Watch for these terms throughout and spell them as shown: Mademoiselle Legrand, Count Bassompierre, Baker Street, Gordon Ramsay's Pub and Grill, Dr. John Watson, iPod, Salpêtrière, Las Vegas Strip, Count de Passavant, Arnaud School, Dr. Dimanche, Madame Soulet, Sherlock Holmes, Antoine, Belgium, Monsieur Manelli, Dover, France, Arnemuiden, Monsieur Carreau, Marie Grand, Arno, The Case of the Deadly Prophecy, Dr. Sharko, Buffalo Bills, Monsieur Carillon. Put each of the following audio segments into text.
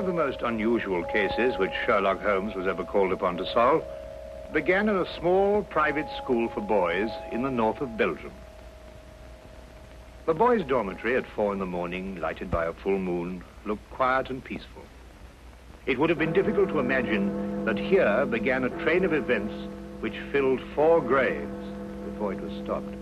of the most unusual cases which Sherlock Holmes was ever called upon to solve began in a small private school for boys in the north of Belgium. The boys' dormitory at 4 in the morning, lighted by a full moon, looked quiet and peaceful. It would have been difficult to imagine that here began a train of events which filled 4 graves before it was stopped.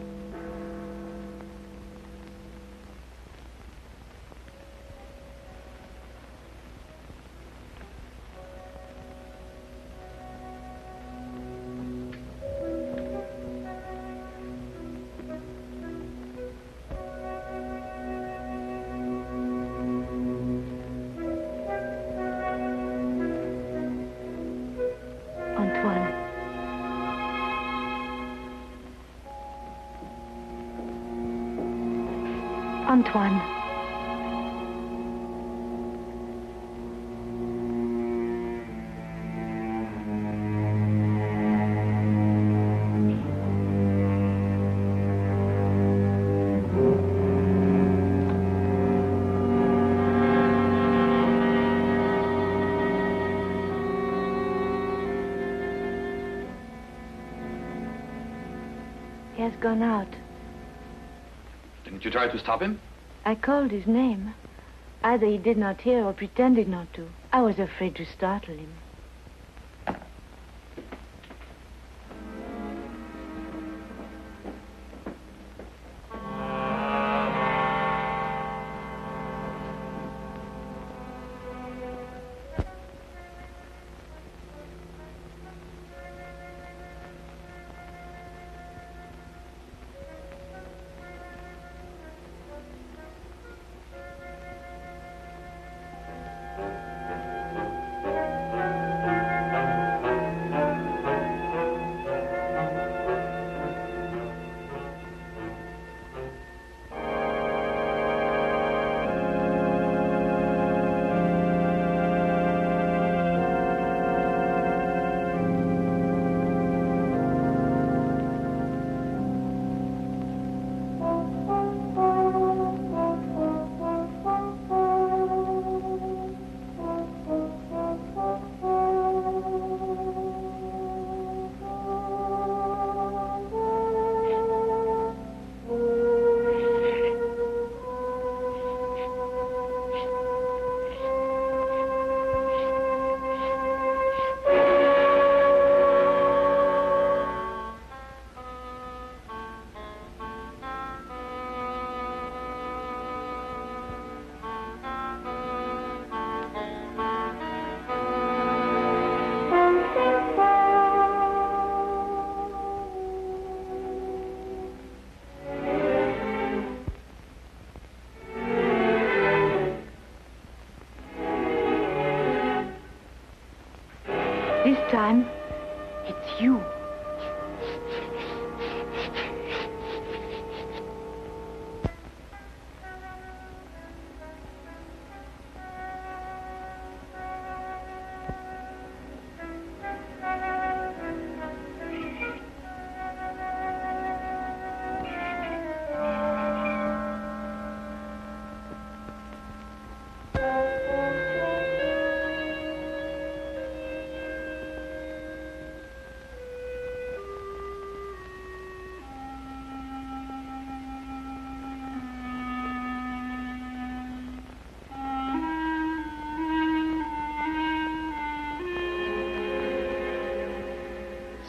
Antoine. He has gone out. Didn't you try to stop him? I called his name. Either he did not hear or pretended not to. I was afraid to startle him. This time, it's you.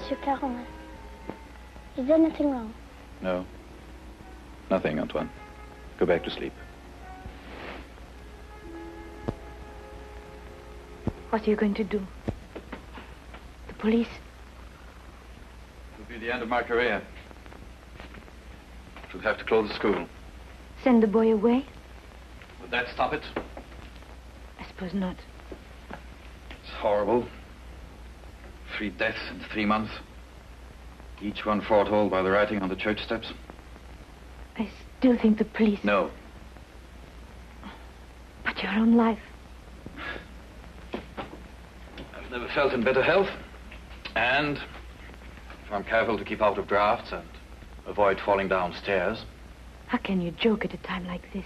Monsieur Carreau, is there nothing wrong? No. Nothing, Antoine. Go back to sleep. What are you going to do? The police? It'll be the end of my career. She'll have to close the school. Send the boy away? Would that stop it? I suppose not. It's horrible. 3 deaths in 3 months. Each one foretold by the writing on the church steps. I still think the police... No. But your own life. I've never felt in better health. And if I'm careful to keep out of drafts and avoid falling downstairs... How can you joke at a time like this?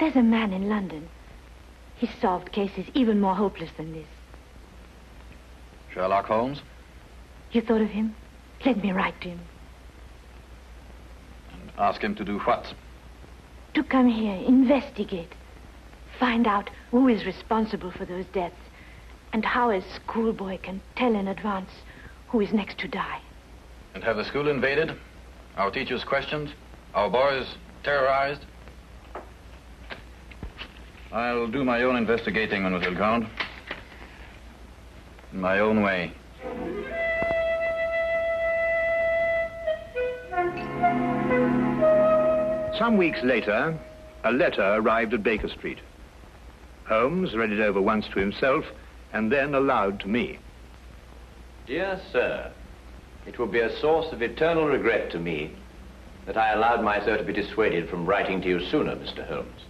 There's a man in London He's solved cases even more hopeless than this. Sherlock Holmes? You thought of him? Let me write to him. And ask him to do what? To come here, investigate. Find out who is responsible for those deaths and how a schoolboy can tell in advance who is next to die. And have the school invaded? Our teachers questioned? Our boys terrorized? I'll do my own investigating, Mademoiselle Legrand. In my own way. Some weeks later, a letter arrived at Baker Street. Holmes read it over once to himself and then aloud to me. Dear sir, it will be a source of eternal regret to me that I allowed myself to be dissuaded from writing to you sooner, Mr. Holmes.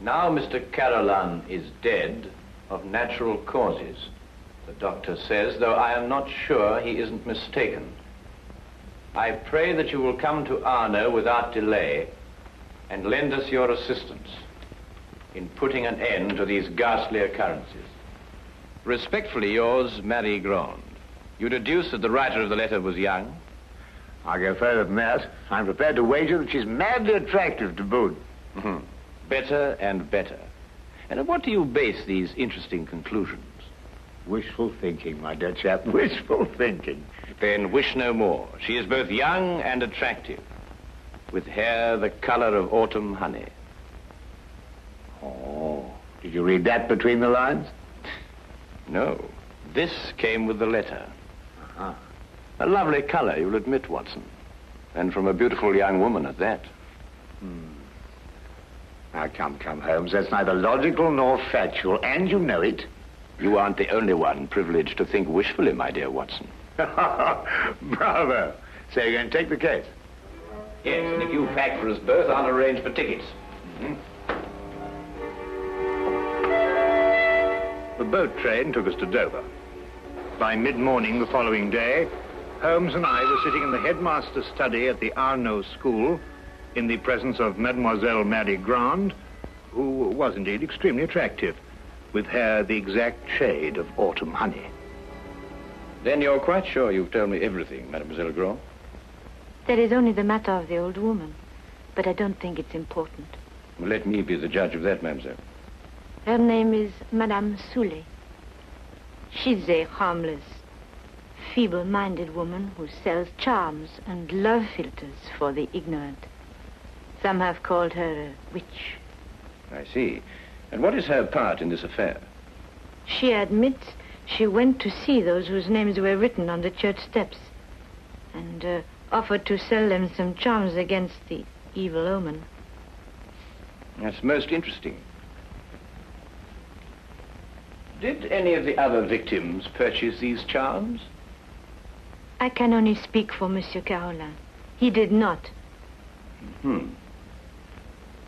Now Mr. Carillon is dead of natural causes, the doctor says, though I am not sure he isn't mistaken. I pray that you will come to Arno without delay and lend us your assistance in putting an end to these ghastly occurrences. Respectfully yours, Marie Grand. You deduce that the writer of the letter was young? I'll go further than that. I'm prepared to wager that she's madly attractive to boot. Mm-hmm. Better and better. And on what do you base these interesting conclusions? Wishful thinking, my dear chap, wishful thinking. Then wish no more. She is both young and attractive, with hair the color of autumn honey. Oh, did you read that between the lines? No, this came with the letter. Uh-huh. A lovely color, you'll admit, Watson. And from a beautiful young woman at that. Hmm. Now, come, Holmes, that's neither logical nor factual, and you know it. You aren't the only one privileged to think wishfully, my dear Watson. Bravo. So you're going to take the case? Yes, and if you pack for us both, I'll arrange for tickets. Mm-hmm. The boat train took us to Dover. By mid-morning the following day, Holmes and I were sitting in the headmaster's study at the Arnaud School in the presence of Mademoiselle Marie Grand, who was indeed extremely attractive, with hair the exact shade of autumn honey. Then you're quite sure you've told me everything, Mademoiselle Legrand? That is only the matter of the old woman, but I don't think it's important. Well, let me be the judge of that, mademoiselle. Her name is Madame Soulet. She's a harmless, feeble-minded woman who sells charms and love philters for the ignorant. Some have called her a witch. I see. And what is her part in this affair? She admits she went to see those whose names were written on the church steps and offered to sell them some charms against the evil omen. That's most interesting. Did any of the other victims purchase these charms? I can only speak for Monsieur Carillon. He did not. Hmm.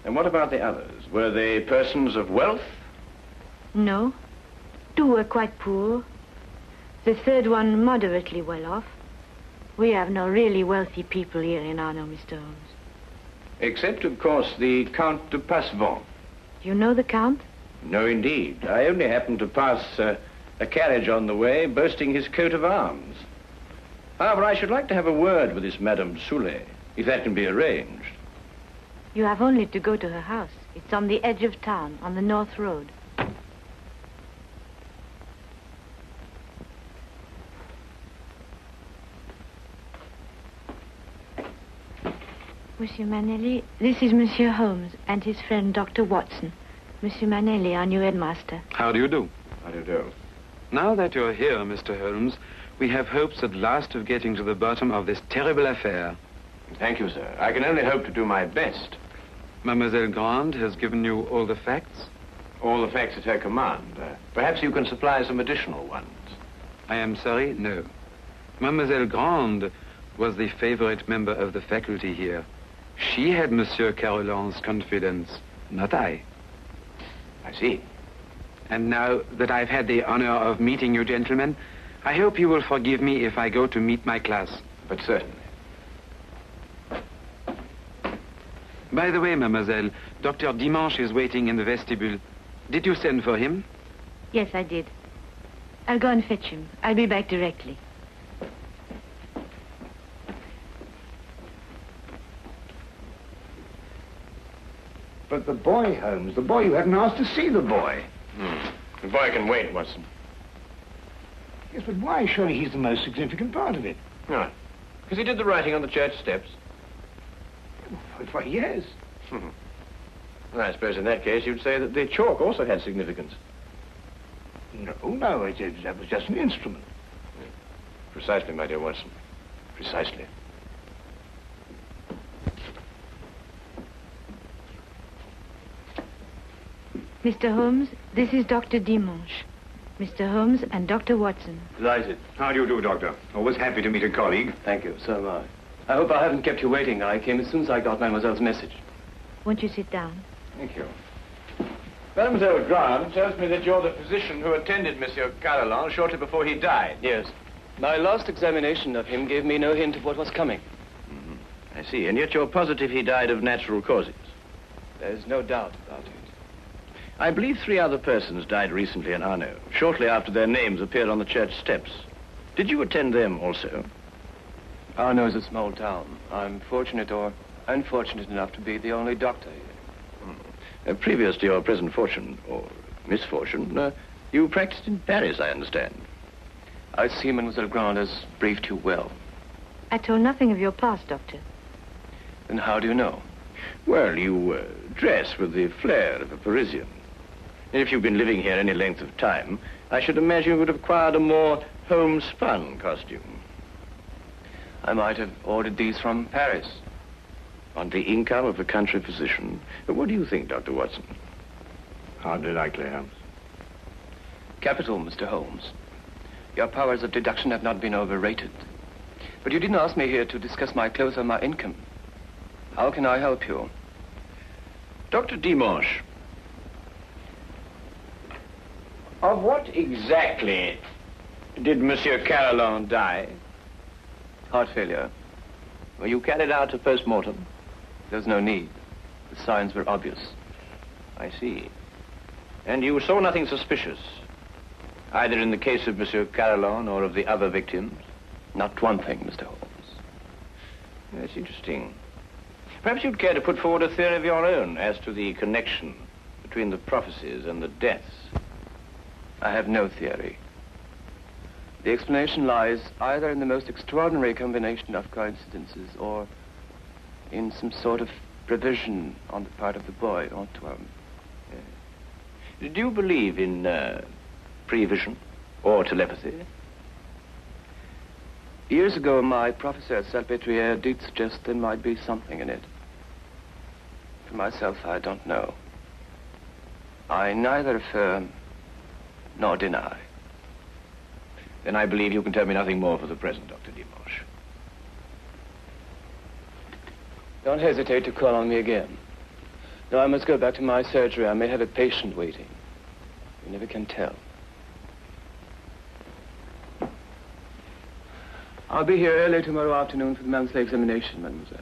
And what about the others? Were they persons of wealth? No. Two were quite poor. The third one moderately well off. We have no really wealthy people here in Arno, Mr. Holmes. Except, of course, the Count de Passavant. You know the Count? No, indeed. I only happened to pass a carriage on the way, boasting his coat of arms. However, I should like to have a word with this Madame Soulet, if that can be arranged. You have only to go to her house. It's on the edge of town, on the North Road. Monsieur Manelli, this is Monsieur Holmes and his friend Dr. Watson. Monsieur Manelli, our new headmaster. How do you do? How do you do? Now that you're here, Mr. Holmes, we have hopes at last of getting to the bottom of this terrible affair. Thank you, sir. I can only hope to do my best. Mademoiselle Grand has given you all the facts? All the facts at her command. Perhaps you can supply some additional ones. I am sorry, no. Mademoiselle Grand was the favorite member of the faculty here. She had Monsieur Carillon's confidence, not I. I see. And now that I've had the honor of meeting you, gentlemen, I hope you will forgive me if I go to meet my class. But certainly. By the way, mademoiselle, Dr. Dimanche is waiting in the vestibule. Did you send for him? Yes, I did. I'll go and fetch him. I'll be back directly. But the boy, Holmes, the boy, you haven't asked to see the boy. The boy can wait, Watson. Yes, but why? Surely he's the most significant part of it. No, because he did the writing on the church steps. Why, yes. Well, I suppose in that case you'd say that the chalk also had significance. No, that was just an instrument. Yeah. Precisely, my dear Watson, precisely. Mr. Holmes, this is Dr. Dimanche. Mr. Holmes and Dr. Watson. Delighted. How do you do, Doctor? Always happy to meet a colleague. Thank you. So am I. I hope I haven't kept you waiting. I came as soon as I got Mademoiselle's message. Won't you sit down? Thank you. Mademoiselle Legrand tells me that you're the physician who attended Monsieur Carillon shortly before he died. Yes. My last examination of him gave me no hint of what was coming. I see. And yet you're positive he died of natural causes. There's no doubt about it. I believe 3 other persons died recently in Arno, shortly after their names appeared on the church steps. Did you attend them also? Arno is a small town. I'm fortunate or unfortunate enough to be the only doctor here. Previous to your present fortune, or misfortune, you practiced in Paris, I understand. I see Mademoiselle Grand has briefed you well. I told nothing of your past, Doctor. Then how do you know? Well, you dress with the flair of a Parisian. If you've been living here any length of time, I should imagine you would have acquired a more homespun costume. I might have ordered these from Paris. On the income of a country physician. What do you think, Dr. Watson? Hardly likely, Holmes. Capital, Mr. Holmes. Your powers of deduction have not been overrated. But you didn't ask me here to discuss my clothes or my income. How can I help you? Dr. Dimanche. Of what exactly did Monsieur Carillon die? Heart failure. Were you carried out a post-mortem? There's no need. The signs were obvious. I see. And you saw nothing suspicious, either in the case of Monsieur Carillon or of the other victims? Not one thing, Mr. Holmes. That's interesting. Perhaps you'd care to put forward a theory of your own as to the connection between the prophecies and the deaths. I have no theory. The explanation lies either in the most extraordinary combination of coincidences or in some sort of prevision on the part of the boy, Antoine. Do you believe in prevision or telepathy? Years ago, my professor at Salpêtrière did suggest there might be something in it. For myself, I don't know. I neither affirm nor deny. Then I believe you can tell me nothing more for the present, Dr. Dimanche. Don't hesitate to call on me again. No, I must go back to my surgery. I may have a patient waiting. You never can tell. I'll be here early tomorrow afternoon for the mansley examination, Mademoiselle.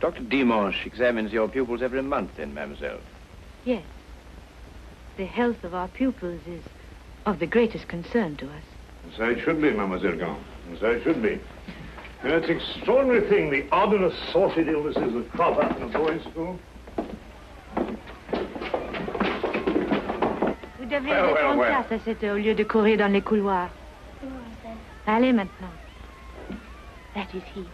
Dr. Dimanche examines your pupils every month, then, Mademoiselle? Yes. The health of our pupils is of the greatest concern to us. And so it should be, Mademoiselle Legrand. And so it should be. You know, it's an extraordinary thing, the odd and assorted illnesses that crop up in a boys' school. Vous devez répondre place à cette heure au lieu de courir dans les couloirs. Allez maintenant. That is he.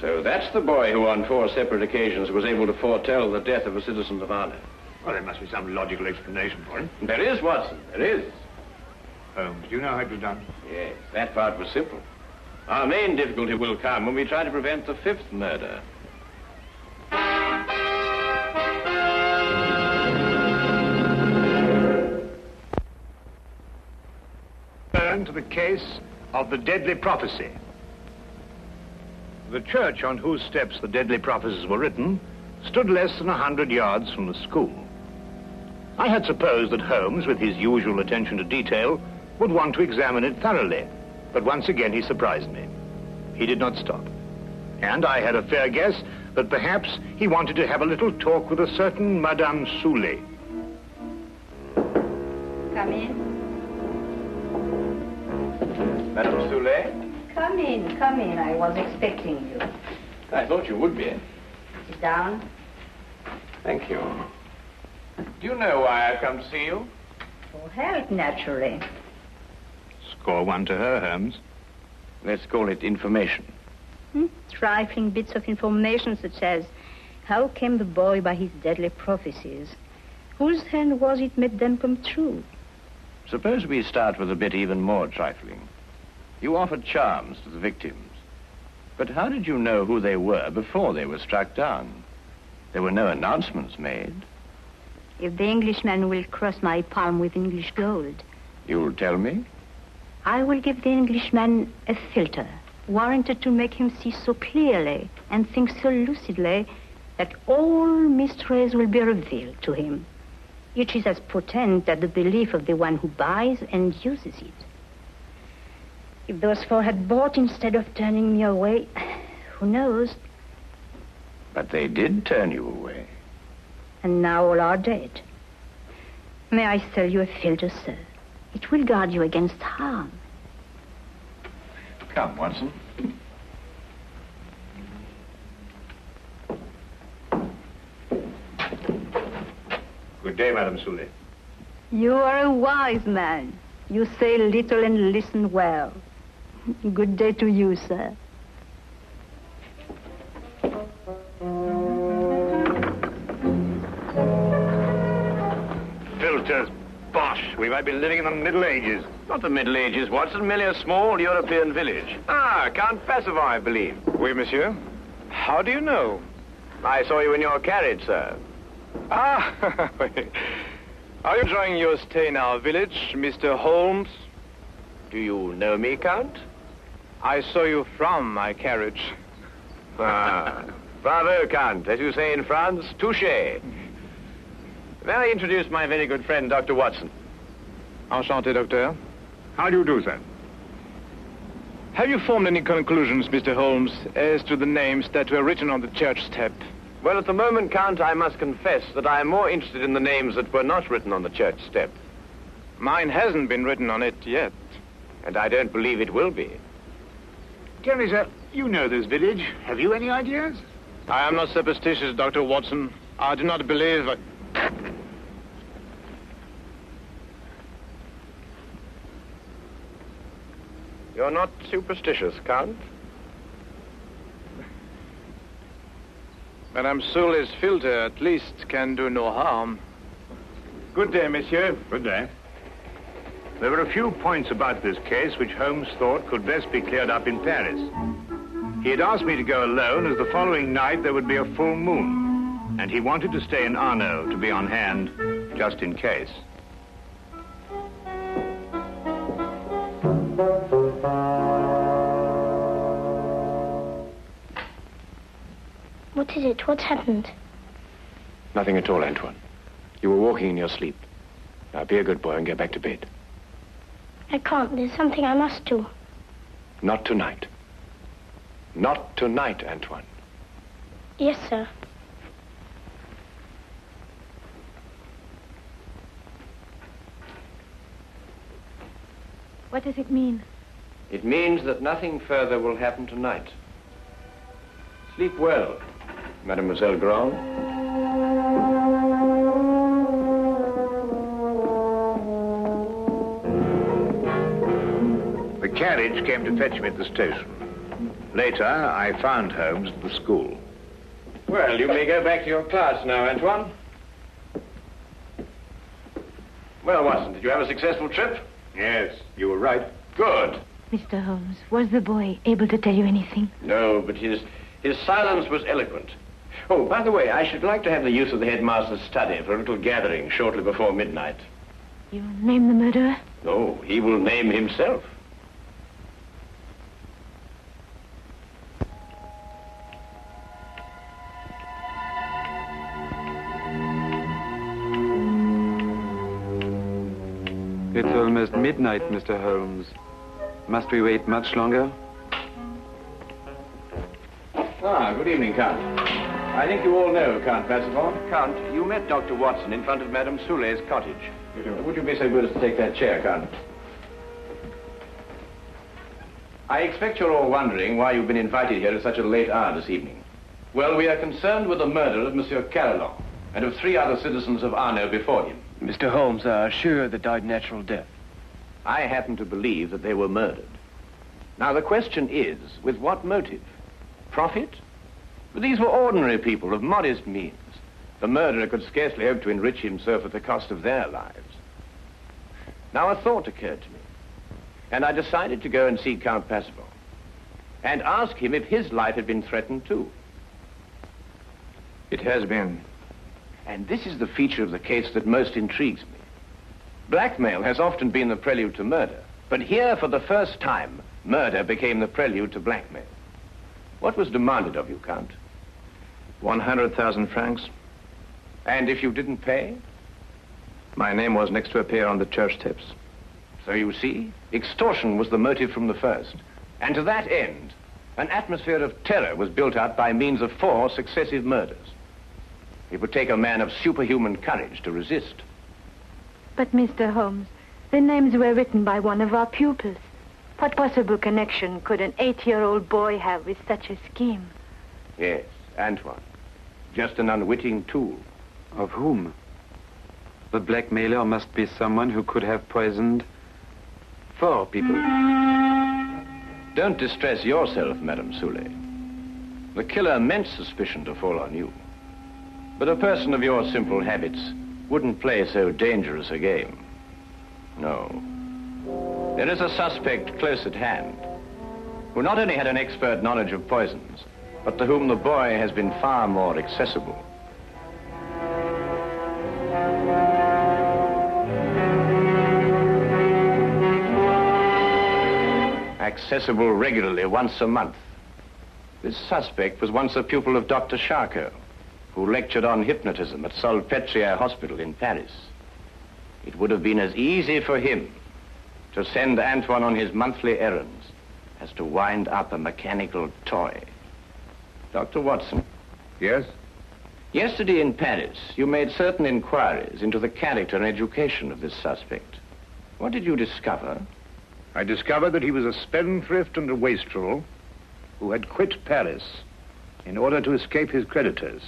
So that's the boy who on 4 separate occasions was able to foretell the death of a citizen of Arno. Well, there must be some logical explanation for him. There is, Watson, there is. Holmes, do you know how it was done? Yes, that part was simple. Our main difficulty will come when we try to prevent the 5th murder. Turn to the case of the deadly prophecy. The church on whose steps the deadly prophecies were written stood less than 100 yards from the school. I had supposed that Holmes, with his usual attention to detail, would want to examine it thoroughly, but once again he surprised me. He did not stop. And I had a fair guess that perhaps he wanted to have a little talk with a certain Madame Soulet. Come in. Madame Soulet? Come in, come in. I was expecting you. I thought you would be. Sit down. Thank you. Do you know why I've come to see you? Oh, health, naturally. Score one to her, Holmes. Let's call it information. Trifling bits of information such as how came the boy by his deadly prophecies? Whose hand was it made them come true? Suppose we start with a bit even more trifling. You offered charms to the victims. But how did you know who they were before they were struck down? There were no announcements made. If the Englishman will cross my palm with English gold... You'll tell me? I will give the Englishman a philtre, warranted to make him see so clearly and think so lucidly that all mysteries will be revealed to him. It is as potent as the belief of the one who buys and uses it. If those four had bought instead of turning me away, who knows? But they did turn you away. And now all are dead. May I sell you a philtre, sir? It will guard you against harm. Come, Watson. Good day, Madame Soulet. You are a wise man. You say little and listen well. Good day to you, sir. Filters. Bosh, we might be living in the Middle Ages. Not the Middle Ages, Watson, merely a small European village. Ah, Count Passavant, I believe. Oui, monsieur. How do you know? I saw you in your carriage, sir. Ah, are you enjoying your stay in our village, Mr. Holmes? Do you know me, Count? I saw you from my carriage. Ah, bravo, Count. As you say in France, touché. May I introduce my very good friend, Dr. Watson? Enchanté, Doctor. How do you do, sir? Have you formed any conclusions, Mr. Holmes, as to the names that were written on the church step? Well, at the moment, Count, I must confess that I am more interested in the names that were not written on the church step. Mine hasn't been written on it yet. And I don't believe it will be. Tell me, sir, you know this village. Have you any ideas? I am not superstitious, Dr. Watson. I do not believe... You're not superstitious, Count? Madame Soulet's philtre at least can do no harm. Good day, monsieur. Good day. There were a few points about this case which Holmes thought could best be cleared up in Paris. He had asked me to go alone as the following night there would be a full moon, and he wanted to stay in Arnaud to be on hand just in case. What is it? What's happened? Nothing at all, Antoine. You were walking in your sleep. Now be a good boy and go back to bed. I can't. There's something I must do. Not tonight. Not tonight, Antoine. Yes, sir. What does it mean? It means that nothing further will happen tonight. Sleep well, Mademoiselle Grand. The carriage came to fetch me at the station. Later, I found Holmes at the school. Well, you may go back to your class now, Antoine. Well, Watson, did you have a successful trip? Yes, you were right. Good. Mr. Holmes, was the boy able to tell you anything? No, but his silence was eloquent. Oh, by the way, I should like to have the use of the headmaster's study for a little gathering shortly before midnight. You'll name the murderer? No, he will name himself. It's almost midnight, Mr. Holmes. Must we wait much longer? Good evening, Count. I think you all know Count Bassompierre. Count, you met Dr. Watson in front of Madame Soulet's cottage. You do. Would you be so good as to take that chair, Count? I expect you're all wondering why you've been invited here at such a late hour this evening. Well, we are concerned with the murder of Monsieur Carillon and of 3 other citizens of Arnaud before him. Mr. Holmes, are sure they died natural death? I happen to believe that they were murdered. Now, the question is, with what motive? Profit? But these were ordinary people of modest means. The murderer could scarcely hope to enrich himself at the cost of their lives. Now, a thought occurred to me, and I decided to go and see Count Passavant and ask him if his life had been threatened too. It has been. And this is the feature of the case that most intrigues me. Blackmail has often been the prelude to murder, but here, for the first time, murder became the prelude to blackmail. What was demanded of you, Count? 100,000 francs. And if you didn't pay? My name was next to appear on the church steps. So you see, extortion was the motive from the first. And to that end, an atmosphere of terror was built up by means of 4 successive murders. It would take a man of superhuman courage to resist. But, Mr. Holmes, the names were written by one of our pupils. What possible connection could an 8-year-old boy have with such a scheme? Yes, Antoine. Just an unwitting tool. Of whom? The blackmailer must be someone who could have poisoned 4 people. Don't distress yourself, Madame Soulet. The killer meant suspicion to fall on you. But a person of your simple habits wouldn't play so dangerous a game. No. There is a suspect close at hand, who not only had an expert knowledge of poisons, but to whom the boy has been far more accessible. Accessible regularly once a month. This suspect was once a pupil of Dr. Sharko, who lectured on hypnotism at Salpêtrière hospital in Paris. It would have been as easy for him to send Antoine on his monthly errands as to wind up a mechanical toy. Dr. Watson. Yes? Yesterday in Paris, you made certain inquiries into the character and education of this suspect. What did you discover? I discovered that he was a spendthrift and a wastrel who had quit Paris in order to escape his creditors.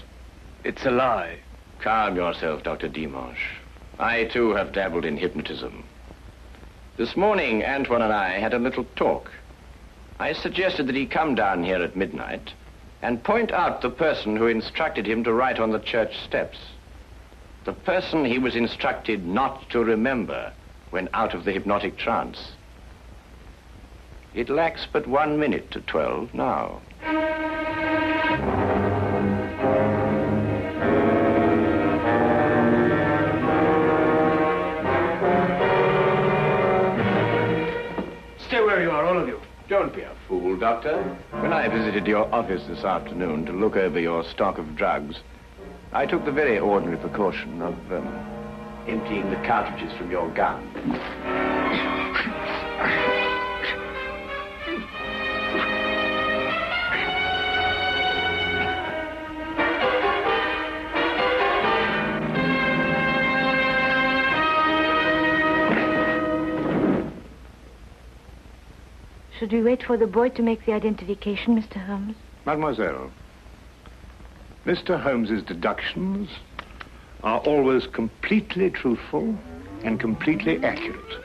It's a lie. Calm yourself, Dr. Dimanche. I, too, have dabbled in hypnotism. This morning, Antoine and I had a little talk. I suggested that he come down here at midnight and point out the person who instructed him to write on the church steps. The person he was instructed not to remember when out of the hypnotic trance. It lacks but 1 minute to 12 now. Don't be a fool, Doctor. When I visited your office this afternoon to look over your stock of drugs, I took the very ordinary precaution of emptying the cartridges from your gun. Should we wait for the boy to make the identification, Mr. Holmes? Mademoiselle, Mr. Holmes's deductions are always completely truthful and completely accurate.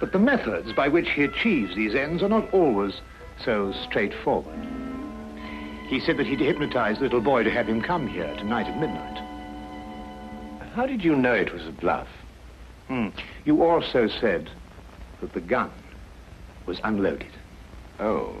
But the methods by which he achieves these ends are not always so straightforward. He said that he'd hypnotized the little boy to have him come here tonight at midnight. How did you know it was a bluff? You also said that the gun was unloaded. Oh.